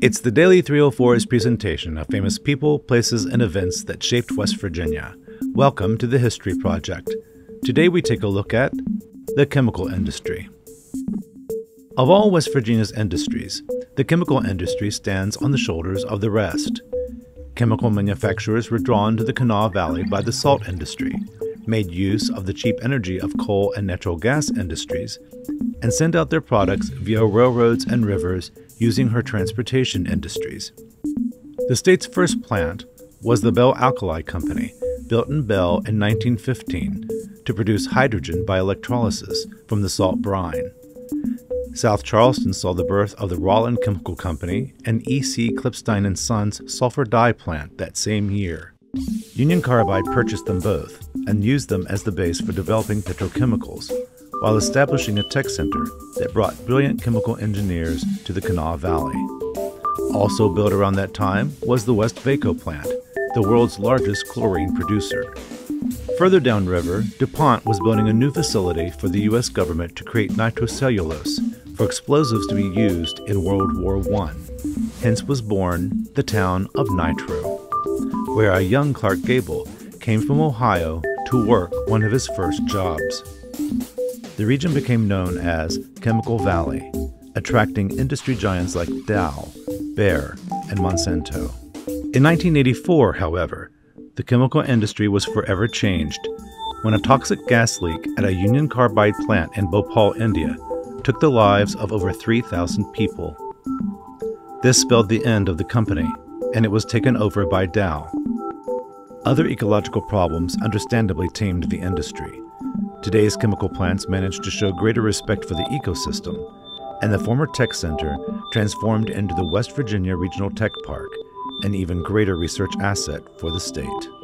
It's the Daily 304's presentation of famous people, places, and events that shaped West Virginia. Welcome to the History Project. Today we take a look at the chemical industry. Of all West Virginia's industries, the chemical industry stands on the shoulders of the rest. Chemical manufacturers were drawn to the Kanawha Valley by the salt industry, made use of the cheap energy of coal and natural gas industries, and sent out their products via railroads and rivers using her transportation industries. The state's first plant was the Belle Alkali Company, built in Belle in 1915 to produce hydrogen by electrolysis from the salt brine. South Charleston saw the birth of the Rawlin Chemical Company and E.C. Klipstein & Sons sulfur dye plant that same year. Union Carbide purchased them both and used them as the base for developing petrochemicals, while establishing a tech center that brought brilliant chemical engineers to the Kanawha Valley. Also built around that time was the Westvaco plant, the world's largest chlorine producer. Further downriver, DuPont was building a new facility for the U.S. government to create nitrocellulose for explosives to be used in World War I. Hence was born the town of Nitro, where a young Clark Gable came from Ohio to work one of his first jobs. The region became known as Chemical Valley, attracting industry giants like Dow, Bayer, and Monsanto. In 1984, however, the chemical industry was forever changed when a toxic gas leak at a Union Carbide plant in Bhopal, India, took the lives of over 3,000 people. This spelled the end of the company, and it was taken over by Dow. Other ecological problems understandably tamed the industry. Today's chemical plants managed to show greater respect for the ecosystem, and the former tech center transformed into the West Virginia Regional Tech Park, an even greater research asset for the state.